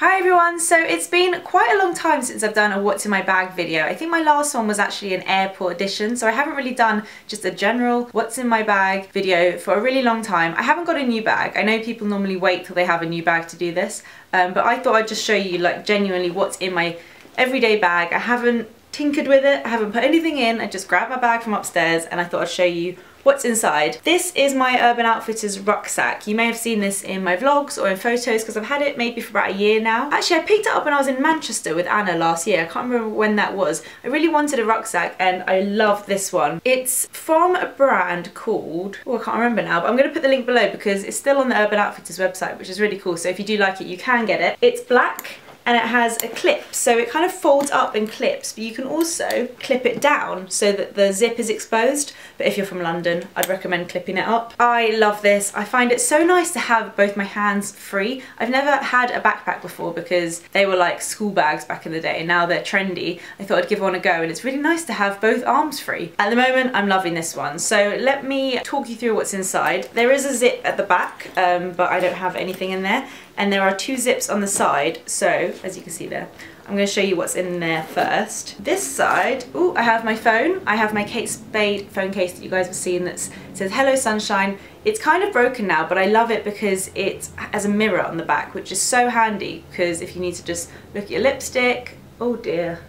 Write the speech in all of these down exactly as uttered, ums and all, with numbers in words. Hi everyone, so it's been quite a long time since I've done a what's in my bag video. I think my last one was actually an airport edition, so I haven't really done just a general what's in my bag video for a really long time. I haven't got a new bag. I know people normally wait till they have a new bag to do this, um, but I thought I'd just show you like genuinely what's in my everyday bag. I haven't tinkered with it, I haven't put anything in, I just grabbed my bag from upstairs and I thought I'd show you what's inside. This is my Urban Outfitters rucksack. You may have seen this in my vlogs or in photos because I've had it maybe for about a year now. Actually, I picked it up when I was in Manchester with Anna last year. I can't remember when that was. I really wanted a rucksack and I love this one. It's from a brand called, oh I can't remember now, but I'm going to put the link below because it's still on the Urban Outfitters website, which is really cool, so if you do like it you can get it. It's black and it has a clip, so it kind of folds up and clips, but you can also clip it down so that the zip is exposed. But if you're from London, I'd recommend clipping it up. I love this. I find it so nice to have both my hands free. I've never had a backpack before because they were like school bags back in the day. Now they're trendy. I thought I'd give one a go, and it's really nice to have both arms free. At the moment, I'm loving this one. So let me talk you through what's inside. There is a zip at the back, um, but I don't have anything in there. And there are two zips on the side, so as you can see there, I'm going to show you what's in there first. This side, oh, I have my phone. I have my Kate Spade phone case that you guys have seen that says Hello Sunshine. It's kind of broken now, but I love it because it has a mirror on the back, which is so handy because if you need to just look at your lipstick, oh dear.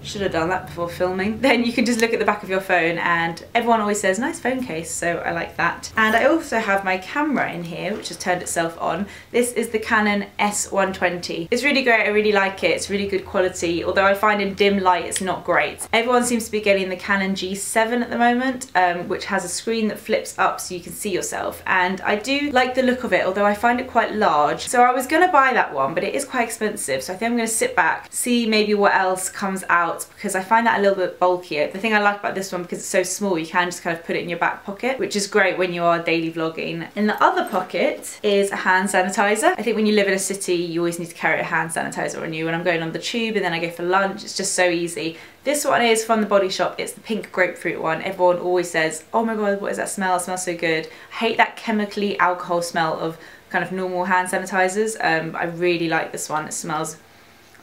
Should have done that before filming. Then you can just look at the back of your phone, and everyone always says nice phone case, so I like that. And I also have my camera in here, which has turned itself on. This is the Canon S one twenty. It's really great, I really like it. It's really good quality, although I find in dim light it's not great. Everyone seems to be getting the Canon G seven at the moment, um, which has a screen that flips up so you can see yourself, and I do like the look of it, although I find it quite large. So I was gonna buy that one, but it is quite expensive, so I think I'm gonna sit back, see maybe what else comes out, because I find that a little bit bulkier. The thing I like about this one, because it's so small, you can just kind of put it in your back pocket, which is great when you are daily vlogging. In the other pocket is a hand sanitizer. I think when you live in a city, you always need to carry a hand sanitizer on you. When I'm going on the tube and then I go for lunch, it's just so easy. This one is from the Body Shop. It's the pink grapefruit one. Everyone always says, oh my God, what is that smell? It smells so good. I hate that chemically alcohol smell of kind of normal hand sanitizers. Um, I really like this one. It smells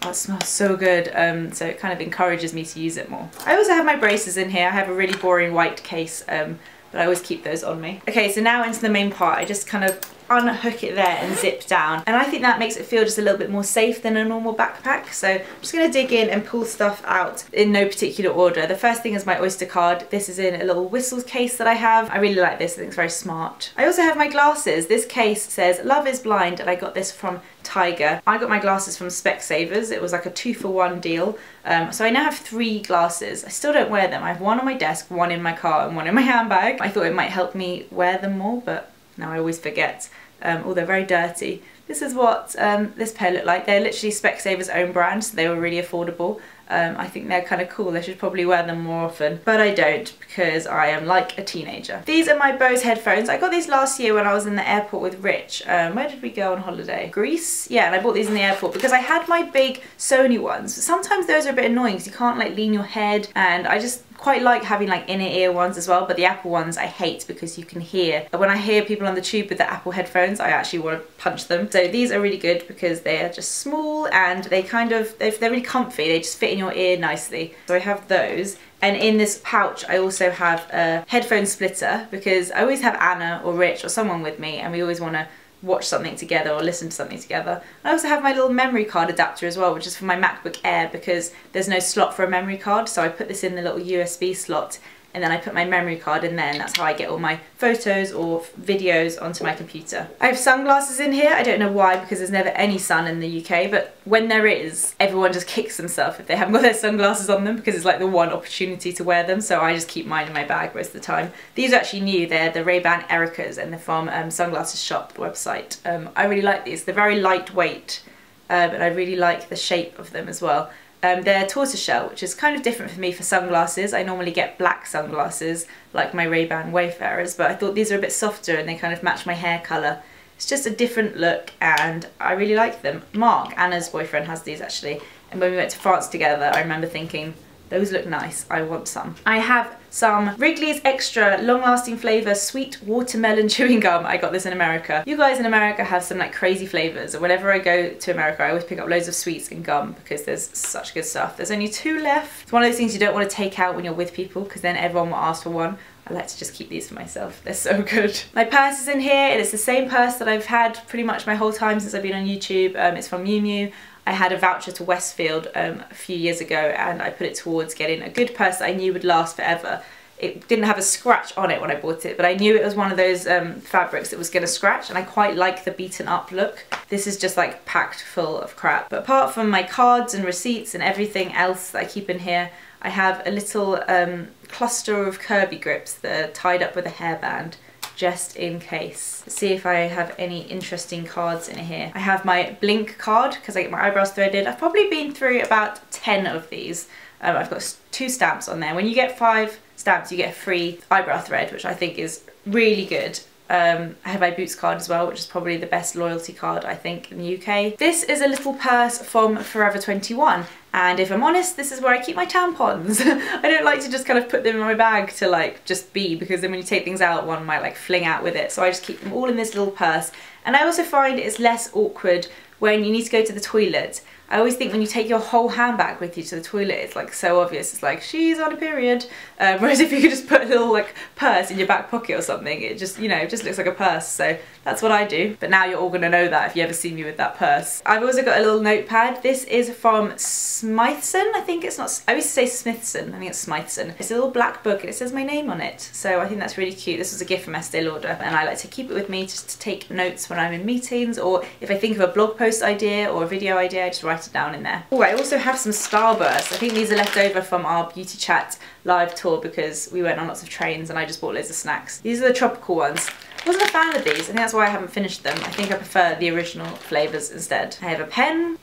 Oh, it smells so good, um, so it kind of encourages me to use it more. I also have my braces in here. I have a really boring white case, um, but I always keep those on me. Okay, so now into the main part. I just kind of unhook it there and zip down, and I think that makes it feel just a little bit more safe than a normal backpack. So I'm just going to dig in and pull stuff out in no particular order. The first thing is my Oyster card. This is in a little whistle case that I have. I really like this, I think it's very smart. I also have my glasses. This case says Love is Blind, and I got this from Tiger. I got my glasses from Specsavers. It was like a two for one deal, um, so I now have three glasses. I still don't wear them. I have one on my desk, one in my car, and one in my handbag. I thought it might help me wear them more, but now I always forget, um, although they're very dirty. This is what um, this pair look like. They're literally Specsavers' own brand, so they were really affordable. Um, I think they're kind of cool. I should probably wear them more often, but I don't because I am like a teenager. These are my Bose headphones. I got these last year when I was in the airport with Rich. Um, where did we go on holiday? Greece? Yeah, and I bought these in the airport because I had my big Sony ones. Sometimes those are a bit annoying because you can't like lean your head, and I just quite like having like inner ear ones as well, but the Apple ones I hate because you can hear. When I hear people on the tube with the Apple headphones, I actually want to punch them. So these are really good because they are just small and they kind of, they're really comfy. They just fit in your ear nicely. So I have those. And in this pouch, I also have a headphone splitter because I always have Anna or Rich or someone with me, and we always want to watch something together or listen to something together. I also have my little memory card adapter as well, which is for my MacBook Air because there's no slot for a memory card, so I put this in the little U S B slot and then I put my memory card in there, and that's how I get all my photos or videos onto my computer. I have sunglasses in here. I don't know why, because there's never any sun in the U K, but when there is, everyone just kicks themselves if they haven't got their sunglasses on them because it's like the one opportunity to wear them, so I just keep mine in my bag most of the time. These are actually new. They're the Ray-Ban Ericas, and they're from um, Sunglasses Shop website. Um, I really like these. They're very lightweight, um, and I really like the shape of them as well. Um, they're tortoiseshell, which is kind of different for me for sunglasses. I normally get black sunglasses, like my Ray-Ban Wayfarers, but I thought these are a bit softer and they kind of match my hair colour. It's just a different look, and I really like them. Mark, Anna's boyfriend, has these actually, and when we went to France together, I remember thinking, Those look nice. I want some. I have some Wrigley's Extra long-lasting flavour sweet watermelon chewing gum. I got this in America. You guys in America have some like crazy flavours. Whenever I go to America, I always pick up loads of sweets and gum because there's such good stuff. There's only two left. It's one of those things you don't want to take out when you're with people because then everyone will ask for one. I like to just keep these for myself. They're so good. My purse is in here, and it's the same purse that I've had pretty much my whole time since I've been on YouTube. Um, it's from Miu Miu. I had a voucher to Westfield um, a few years ago, and I put it towards getting a good purse that I knew would last forever. It didn't have a scratch on it when I bought it, but I knew it was one of those um, fabrics that was going to scratch, and I quite like the beaten up look. This is just like packed full of crap. But apart from my cards and receipts and everything else that I keep in here, I have a little um, cluster of Kirby grips that are tied up with a hairband, just in case. Let's see if I have any interesting cards in here. I have my Blink card because I get my eyebrows threaded. I've probably been through about ten of these. Um, I've got two stamps on there. When you get five stamps, you get a free eyebrow thread, which I think is really good. Um, I have my Boots card as well, which is probably the best loyalty card, I think, in the U K. This is a little purse from Forever twenty-one, and if I'm honest, this is where I keep my tampons. I don't like to just kind of put them in my bag to like just be, because then when you take things out, one might like fling out with it, so I just keep them all in this little purse. And I also find it's less awkward when you need to go to the toilet. I always think when you take your whole handbag with you to the toilet, it's like so obvious. It's like, she's on a period. Um, whereas if you could just put a little like purse in your back pocket or something, it just, you know, it just looks like a purse. So that's what I do. But now you're all gonna know that if you ever see me with that purse. I've also got a little notepad. This is from Smythson. I think it's not, I used to say Smithson. I think it's Smythson. It's a little black book and it says my name on it. So I think that's really cute. This was a gift from Estee Lauder, and I like to keep it with me just to take notes when I'm in meetings, or if I think of a blog post idea or a video idea, I just write it down in there. Oh, I also have some Starbursts. I think these are left over from our Beauty Chat live tour because we went on lots of trains and I just bought loads of snacks. These are the tropical ones. I wasn't a fan of these. I think that's why I haven't finished them. I think I prefer the original flavours instead. I have a pen.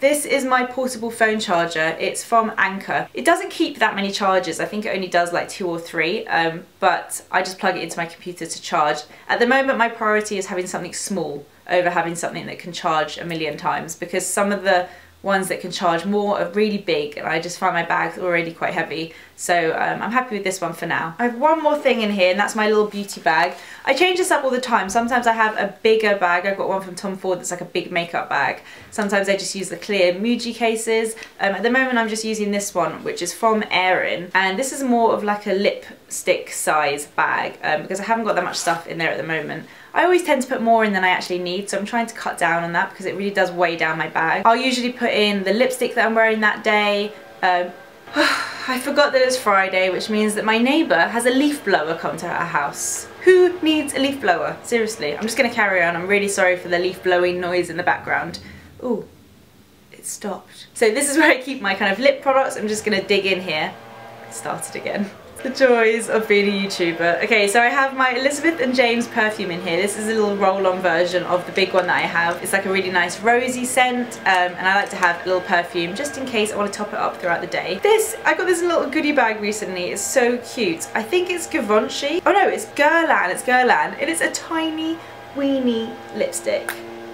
This is my portable phone charger. It's from Anchor. It doesn't keep that many charges. I think it only does like two or three, um, but I just plug it into my computer to charge. At the moment, my priority is having something small over having something that can charge a million times, because some of the ones that can charge more are really big and I just find my bag's already quite heavy. So um, I'm happy with this one for now. I have one more thing in here, and that's my little beauty bag. I change this up all the time. Sometimes I have a bigger bag. I've got one from Tom Ford that's like a big makeup bag. Sometimes I just use the clear Muji cases. Um, at the moment I'm just using this one, which is from Erin, and this is more of like a lipstick size bag um, because I haven't got that much stuff in there at the moment. I always tend to put more in than I actually need, so I'm trying to cut down on that because it really does weigh down my bag. I'll usually put in the lipstick that I'm wearing that day. Um, I forgot that it's Friday, which means that my neighbour has a leaf blower come to her house. Who needs a leaf blower? Seriously, I'm just going to carry on. I'm really sorry for the leaf blowing noise in the background. Ooh, it stopped. So this is where I keep my kind of lip products. I'm just going to dig in here. Start it again. The joys of being a YouTuber. Okay, so I have my Elizabeth and James perfume in here. This is a little roll-on version of the big one that I have. It's like a really nice rosy scent, um, and I like to have a little perfume just in case I want to top it up throughout the day. This, I got this little goodie bag recently. It's so cute. I think it's Givenchy. Oh no, it's Guerlain. It's Guerlain, and it's a tiny, weeny lipstick.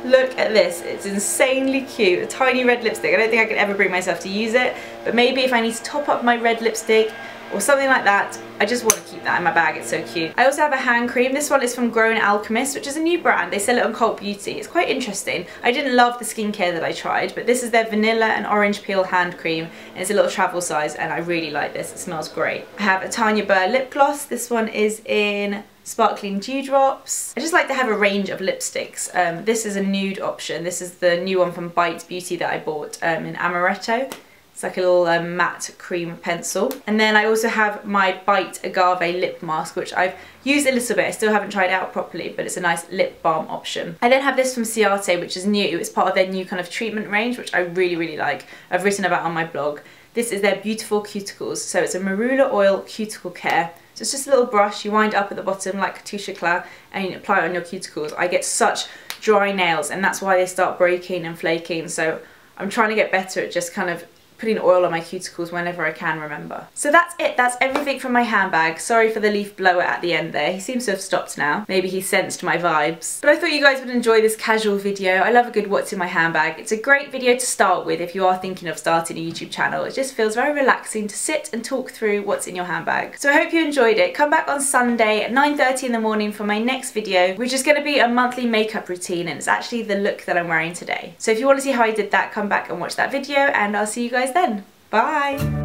Look at this, it's insanely cute. A tiny red lipstick. I don't think I could ever bring myself to use it, but maybe if I need to top up my red lipstick or something like that, I just want to keep that in my bag, it's so cute. I also have a hand cream. This one is from Grown Alchemist, which is a new brand. They sell it on Cult Beauty. It's quite interesting. I didn't love the skincare that I tried, but this is their vanilla and orange peel hand cream, and it's a little travel size, and I really like this. It smells great. I have a Tanya Burr lip gloss. This one is in Sparkling Dewdrops. I just like to have a range of lipsticks. Um, this is a nude option. This is the new one from Bite Beauty that I bought um, in Amaretto. It's like a little um, matte cream pencil. And then I also have my Bite Agave lip mask, which I've used a little bit. I still haven't tried it out properly, but it's a nice lip balm option. I then have this from Ciate, which is new. It's part of their new kind of treatment range, which I really, really like. I've written about on my blog. This is their Beautiful Cuticles. So it's a marula oil cuticle care. So it's just a little brush. You wind up at the bottom like touche éclair and you apply it on your cuticles. I get such dry nails, and that's why they start breaking and flaking. So I'm trying to get better at just kind of putting oil on my cuticles whenever I can remember. So that's it, that's everything from my handbag. Sorry for the leaf blower at the end there, he seems to have stopped now. Maybe he sensed my vibes. But I thought you guys would enjoy this casual video. I love a good what's in my handbag. It's a great video to start with if you are thinking of starting a YouTube channel. It just feels very relaxing to sit and talk through what's in your handbag. So I hope you enjoyed it. Come back on Sunday at nine thirty in the morning for my next video, which is going to be a monthly makeup routine, and it's actually the look that I'm wearing today. So if you want to see how I did that, come back and watch that video, and I'll see you guys then. Bye!